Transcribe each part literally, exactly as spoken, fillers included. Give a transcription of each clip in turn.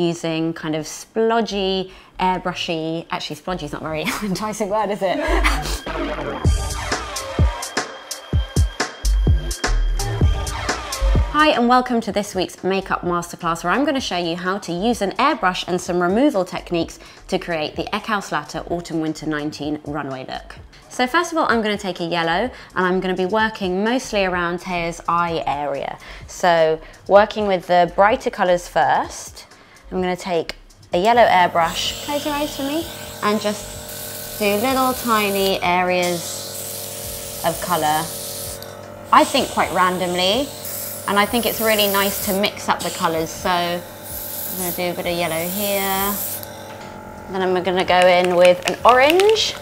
using kind of splodgy, airbrushy, actually splodgy's not very enticing word, is it? Hi and welcome to this week's makeup masterclass, where I'm going to show you how to use an airbrush and some removal techniques to create the Eckhaus Latta Autumn Winter nineteen runway look. So first of all, I'm going to take a yellow, and I'm going to be working mostly around Taya's eye area. So working with the brighter colours first, I'm going to take a yellow airbrush, close your eyes for me, and just do little tiny areas of colour, I think quite randomly. And I think it's really nice to mix up the colours, so I'm going to do a bit of yellow here. Then I'm going to go in with an orange,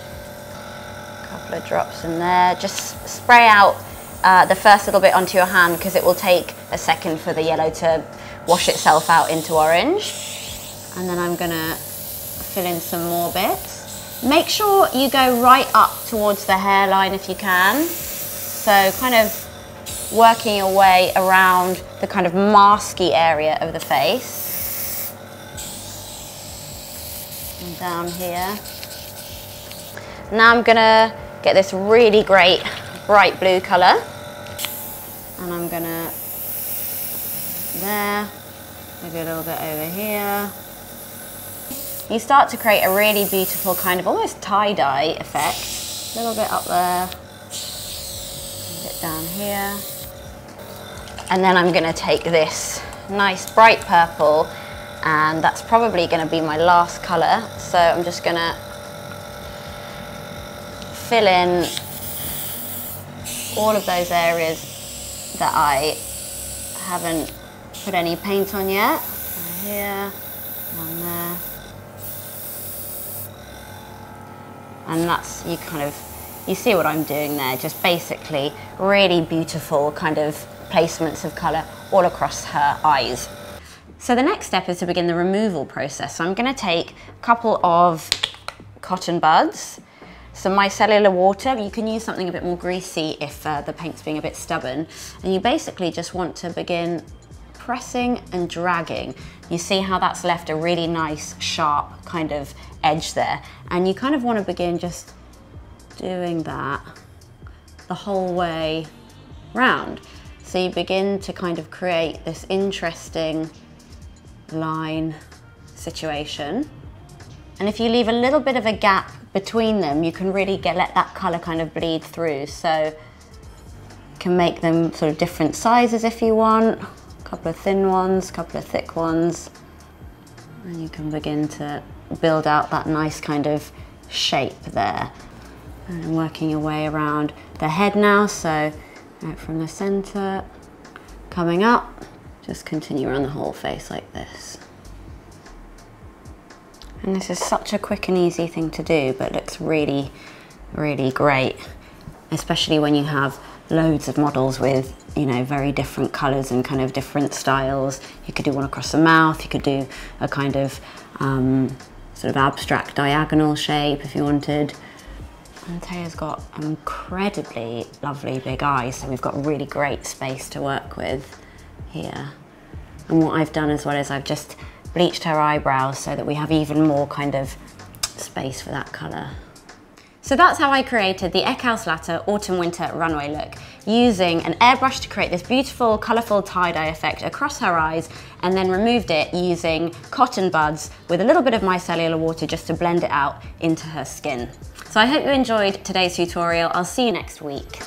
a couple of drops in there. Just spray out uh, the first little bit onto your hand, because it will take a second for the yellow to wash itself out into orange. And then I'm going to fill in some more bits. Make sure you go right up towards the hairline if you can, so kind of working your way around the kind of masky area of the face. And down here. Now I'm gonna get this really great bright blue color. And I'm gonna, there, maybe a little bit over here. You start to create a really beautiful kind of almost tie-dye effect. A little bit up there, a bit down here. And then I'm gonna take this nice bright purple, and that's probably gonna be my last color. So I'm just gonna fill in all of those areas that I haven't put any paint on yet. Here, and there. And that's, you kind of, you see what I'm doing there, just basically really beautiful kind of placements of colour all across her eyes. So the next step is to begin the removal process. So I'm going to take a couple of cotton buds, some micellar water. You can use something a bit more greasy if uh, the paint's being a bit stubborn. And you basically just want to begin pressing and dragging. You see how that's left a really nice sharp kind of edge there. And you kind of want to begin just doing that the whole way round. So you begin to kind of create this interesting line situation. And if you leave a little bit of a gap between them, you can really get, let that colour kind of bleed through. So you can make them sort of different sizes if you want. A couple of thin ones, a couple of thick ones. And you can begin to build out that nice kind of shape there. And I'm working your way around the head now. So out from the center, coming up, just continue around the whole face like this. And this is such a quick and easy thing to do, but looks really, really great, especially when you have loads of models with, you know, very different colors and kind of different styles. You could do one across the mouth, you could do a kind of um, sort of abstract diagonal shape if you wanted. And Taya's got incredibly lovely big eyes, so we've got really great space to work with here. And what I've done as well is I've just bleached her eyebrows so that we have even more kind of space for that colour. So that's how I created the Eckhaus Latta Autumn Winter runway look, using an airbrush to create this beautiful, colourful tie-dye effect across her eyes, and then removed it using cotton buds with a little bit of micellar water just to blend it out into her skin. So I hope you enjoyed today's tutorial. I'll see you next week.